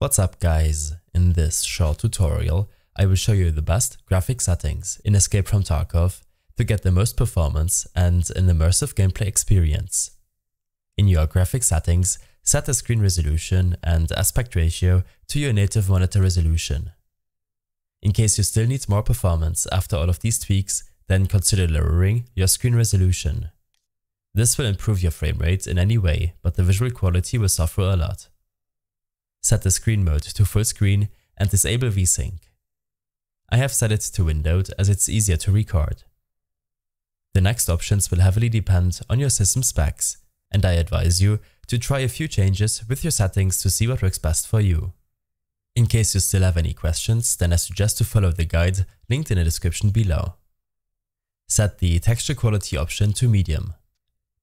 What's up guys, in this short tutorial I will show you the best graphic settings in Escape from Tarkov to get the most performance and an immersive gameplay experience. In your graphic settings, set the screen resolution and aspect ratio to your native monitor resolution. In case you still need more performance after all of these tweaks, then consider lowering your screen resolution. This will improve your frame rate in any way, but the visual quality will suffer a lot. Set the screen mode to full screen and disable VSync. I have set it to windowed as it's easier to record. The next options will heavily depend on your system specs, and I advise you to try a few changes with your settings to see what works best for you. In case you still have any questions, then I suggest to follow the guide linked in the description below. Set the texture quality option to medium.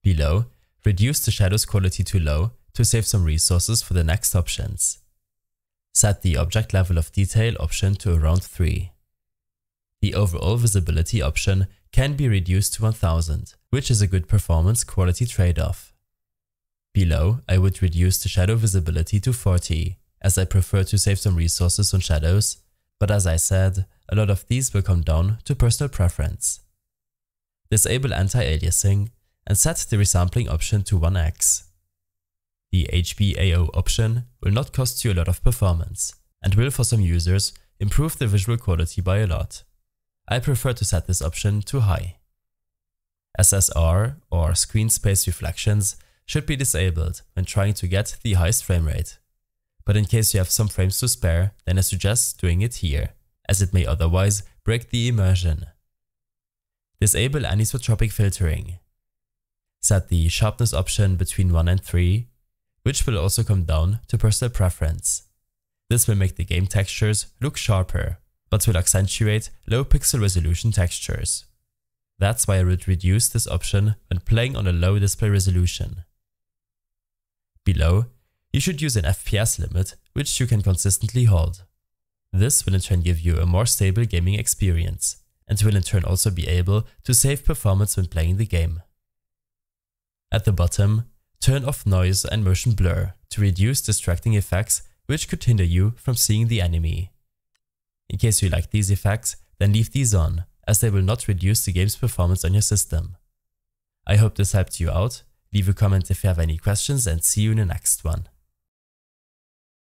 Below, reduce the shadows quality to low to save some resources for the next options. Set the object level of detail option to around 3. The overall visibility option can be reduced to 1000, which is a good performance quality trade-off. Below, I would reduce the shadow visibility to 40, as I prefer to save some resources on shadows, but as I said, a lot of these will come down to personal preference. Disable anti-aliasing and set the resampling option to 1x. The HBAO option will not cost you a lot of performance and will for some users improve the visual quality by a lot. I prefer to set this option to high. SSR or screen space reflections should be disabled when trying to get the highest frame rate. But in case you have some frames to spare, then I suggest doing it here, as it may otherwise break the immersion. Disable anisotropic filtering. Set the sharpness option between 1 and 3. Which will also come down to personal preference. This will make the game textures look sharper, but will accentuate low pixel resolution textures. That's why I would reduce this option when playing on a low display resolution. Below, you should use an FPS limit, which you can consistently hold. This will in turn give you a more stable gaming experience, and will in turn also be able to save performance when playing the game. At the bottom, turn off noise and motion blur to reduce distracting effects which could hinder you from seeing the enemy. In case you like these effects, then leave these on, as they will not reduce the game's performance on your system. I hope this helped you out. Leave a comment if you have any questions and see you in the next one.